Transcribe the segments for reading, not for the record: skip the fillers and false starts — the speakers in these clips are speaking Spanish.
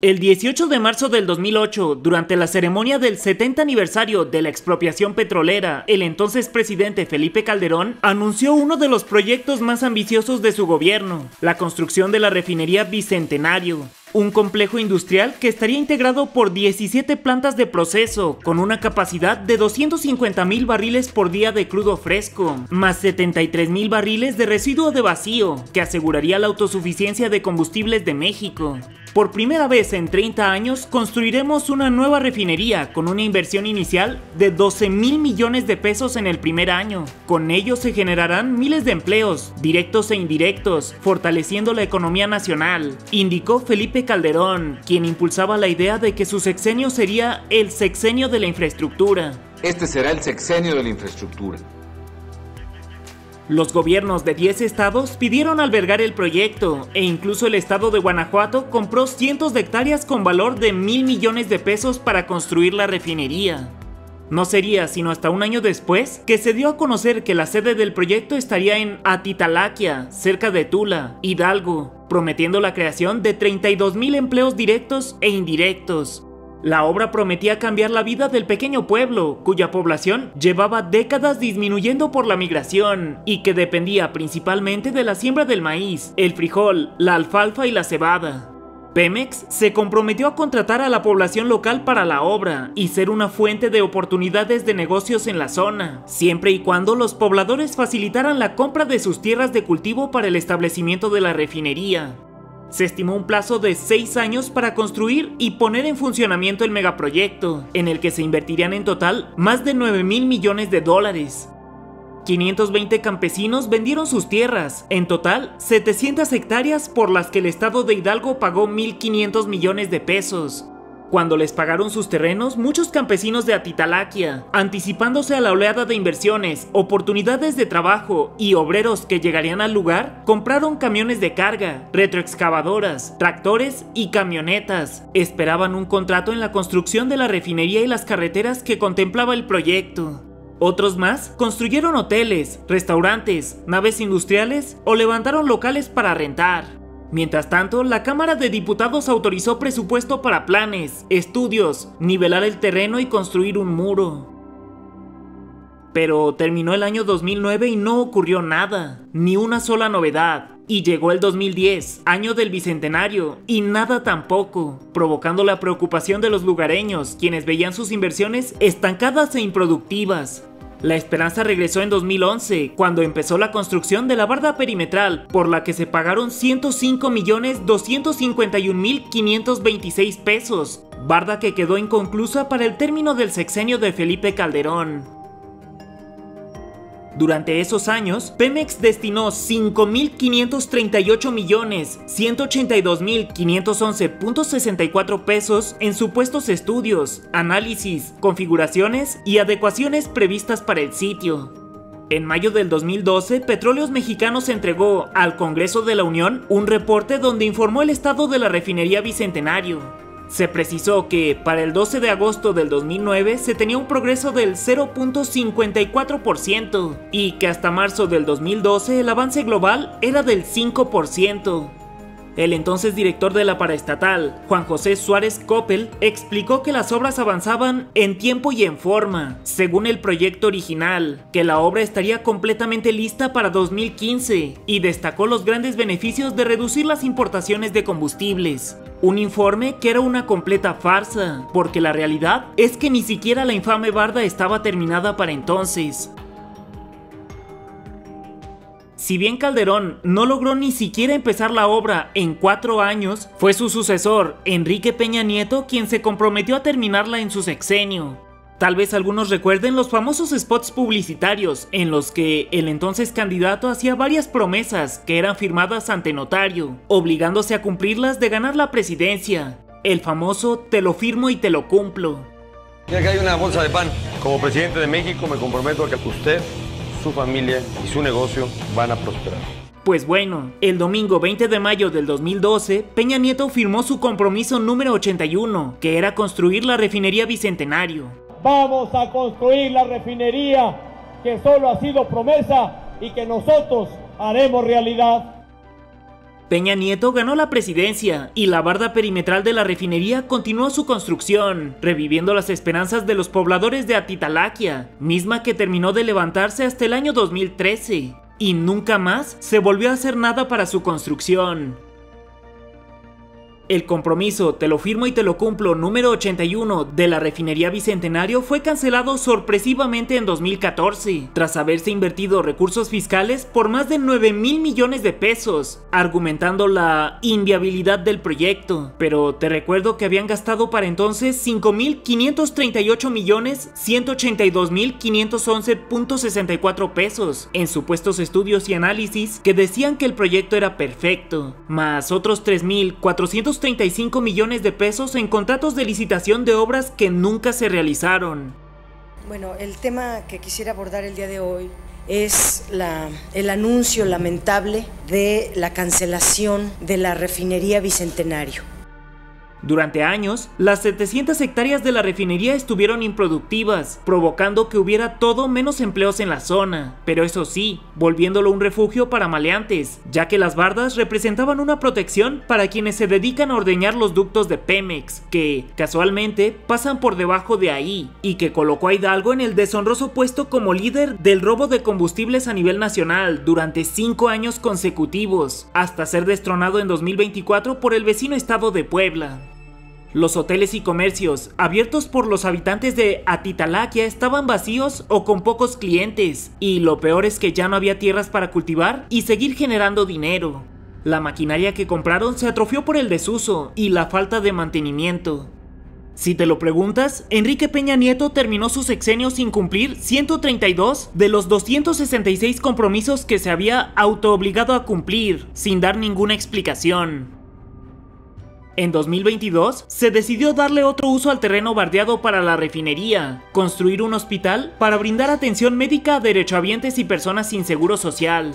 El 18 de marzo del 2008, durante la ceremonia del 70 aniversario de la expropiación petrolera, el entonces presidente Felipe Calderón anunció uno de los proyectos más ambiciosos de su gobierno, la construcción de la refinería Bicentenario, un complejo industrial que estaría integrado por 17 plantas de proceso, con una capacidad de 250.000 barriles por día de crudo fresco, más 73.000 barriles de residuo de vacío, que aseguraría la autosuficiencia de combustibles de México. Por primera vez en 30 años construiremos una nueva refinería con una inversión inicial de 12.000 millones de pesos en el primer año. Con ello se generarán miles de empleos, directos e indirectos, fortaleciendo la economía nacional, indicó Felipe Calderón, quien impulsaba la idea de que su sexenio sería el sexenio de la infraestructura. Este será el sexenio de la infraestructura. Los gobiernos de 10 estados pidieron albergar el proyecto, e incluso el estado de Guanajuato compró cientos de hectáreas con valor de 1.000 millones de pesos para construir la refinería. No sería sino hasta un año después que se dio a conocer que la sede del proyecto estaría en Atitalaquia, cerca de Tula, Hidalgo, prometiendo la creación de 32.000 empleos directos e indirectos. La obra prometía cambiar la vida del pequeño pueblo, cuya población llevaba décadas disminuyendo por la migración y que dependía principalmente de la siembra del maíz, el frijol, la alfalfa y la cebada. Pemex se comprometió a contratar a la población local para la obra y ser una fuente de oportunidades de negocios en la zona, siempre y cuando los pobladores facilitaran la compra de sus tierras de cultivo para el establecimiento de la refinería. Se estimó un plazo de 6 años para construir y poner en funcionamiento el megaproyecto, en el que se invertirían en total más de 9.000 millones de dólares. 520 campesinos vendieron sus tierras, en total 700 hectáreas por las que el estado de Hidalgo pagó 1.500 millones de pesos. Cuando les pagaron sus terrenos, muchos campesinos de Atitalaquia, anticipándose a la oleada de inversiones, oportunidades de trabajo y obreros que llegarían al lugar, compraron camiones de carga, retroexcavadoras, tractores y camionetas. Esperaban un contrato en la construcción de la refinería y las carreteras que contemplaba el proyecto. Otros más construyeron hoteles, restaurantes, naves industriales o levantaron locales para rentar. Mientras tanto, la Cámara de Diputados autorizó presupuesto para planes, estudios, nivelar el terreno y construir un muro. Pero terminó el año 2009 y no ocurrió nada, ni una sola novedad. Y llegó el 2010, año del Bicentenario, y nada tampoco, provocando la preocupación de los lugareños, quienes veían sus inversiones estancadas e improductivas. La esperanza regresó en 2011, cuando empezó la construcción de la barda perimetral, por la que se pagaron 105.251.526 pesos, barda que quedó inconclusa para el término del sexenio de Felipe Calderón. Durante esos años, Pemex destinó 5.538.182.511.64 pesos en supuestos estudios, análisis, configuraciones y adecuaciones previstas para el sitio. En mayo del 2012, Petróleos Mexicanos entregó al Congreso de la Unión un reporte donde informó el estado de la refinería Bicentenario. Se precisó que, para el 12 de agosto del 2009, se tenía un progreso del 0.54% y que hasta marzo del 2012 el avance global era del 5%. El entonces director de la paraestatal, Juan José Suárez Coppel, explicó que las obras avanzaban en tiempo y en forma, según el proyecto original, que la obra estaría completamente lista para 2015 y destacó los grandes beneficios de reducir las importaciones de combustibles. Un informe que era una completa farsa, porque la realidad es que ni siquiera la infame barda estaba terminada para entonces. Si bien Calderón no logró ni siquiera empezar la obra en 4 años, fue su sucesor, Enrique Peña Nieto, quien se comprometió a terminarla en su sexenio. Tal vez algunos recuerden los famosos spots publicitarios en los que el entonces candidato hacía varias promesas que eran firmadas ante notario, obligándose a cumplirlas de ganar la presidencia. El famoso "te lo firmo y te lo cumplo". Mira, que hay una bolsa de pan. Como presidente de México me comprometo a que usted, su familia y su negocio van a prosperar. Pues bueno, el domingo 20 de mayo del 2012, Peña Nieto firmó su compromiso número 81, que era construir la refinería Bicentenario. Vamos a construir la refinería que solo ha sido promesa y que nosotros haremos realidad. Peña Nieto ganó la presidencia y la barda perimetral de la refinería continuó su construcción, reviviendo las esperanzas de los pobladores de Atitalaquia, misma que terminó de levantarse hasta el año 2013, y nunca más se volvió a hacer nada para su construcción. El compromiso "te lo firmo y te lo cumplo" número 81 de la refinería Bicentenario fue cancelado sorpresivamente en 2014, tras haberse invertido recursos fiscales por más de 9,000 millones de pesos, argumentando la inviabilidad del proyecto. Pero te recuerdo que habían gastado para entonces 5,538,182,511.64 pesos en supuestos estudios y análisis que decían que el proyecto era perfecto, más otros 3,435 millones de pesos en contratos de licitación de obras que nunca se realizaron. Bueno, el tema que quisiera abordar el día de hoy es el anuncio lamentable de la cancelación de la refinería Bicentenario. Durante años, las 700 hectáreas de la refinería estuvieron improductivas, provocando que hubiera todo menos empleos en la zona, pero eso sí, volviéndolo un refugio para maleantes, ya que las bardas representaban una protección para quienes se dedican a ordeñar los ductos de Pemex, que, casualmente, pasan por debajo de ahí, y que colocó a Hidalgo en el deshonroso puesto como líder del robo de combustibles a nivel nacional durante 5 años consecutivos, hasta ser destronado en 2024 por el vecino estado de Puebla. Los hoteles y comercios abiertos por los habitantes de Atitalaquia estaban vacíos o con pocos clientes, y lo peor es que ya no había tierras para cultivar y seguir generando dinero. La maquinaria que compraron se atrofió por el desuso y la falta de mantenimiento. Si te lo preguntas, Enrique Peña Nieto terminó su sexenio sin cumplir 132 de los 266 compromisos que se había autoobligado a cumplir, sin dar ninguna explicación. En 2022, se decidió darle otro uso al terreno bardeado para la refinería, construir un hospital para brindar atención médica a derechohabientes y personas sin seguro social.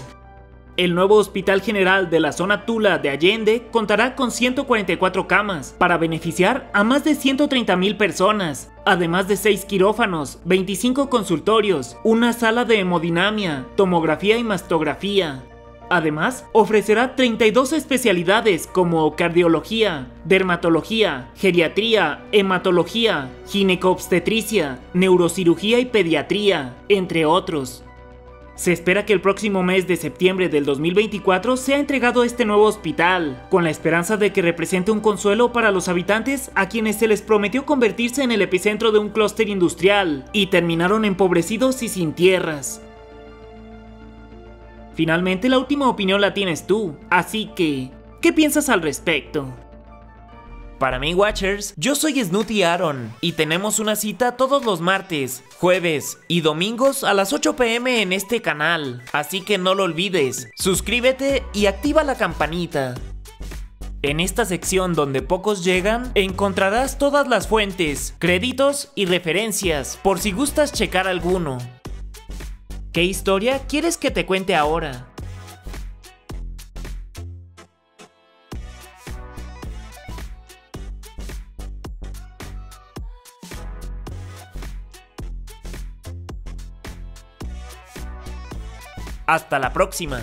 El nuevo Hospital General de la zona Tula de Allende contará con 144 camas para beneficiar a más de 130,000 personas, además de 6 quirófanos, 25 consultorios, una sala de hemodinamia, tomografía y mastografía. Además, ofrecerá 32 especialidades como cardiología, dermatología, geriatría, hematología, ginecoobstetricia, neurocirugía y pediatría, entre otros. Se espera que el próximo mes de septiembre del 2024 sea entregado este nuevo hospital, con la esperanza de que represente un consuelo para los habitantes a quienes se les prometió convertirse en el epicentro de un clúster industrial y terminaron empobrecidos y sin tierras. Finalmente, la última opinión la tienes tú, así que, ¿qué piensas al respecto? Para mí, Watchers, yo soy Snoopy Aaron y tenemos una cita todos los martes, jueves y domingos a las 8 p.m. en este canal, así que no lo olvides, suscríbete y activa la campanita. En esta sección donde pocos llegan, encontrarás todas las fuentes, créditos y referencias, por si gustas checar alguno. ¿Qué historia quieres que te cuente ahora? Hasta la próxima.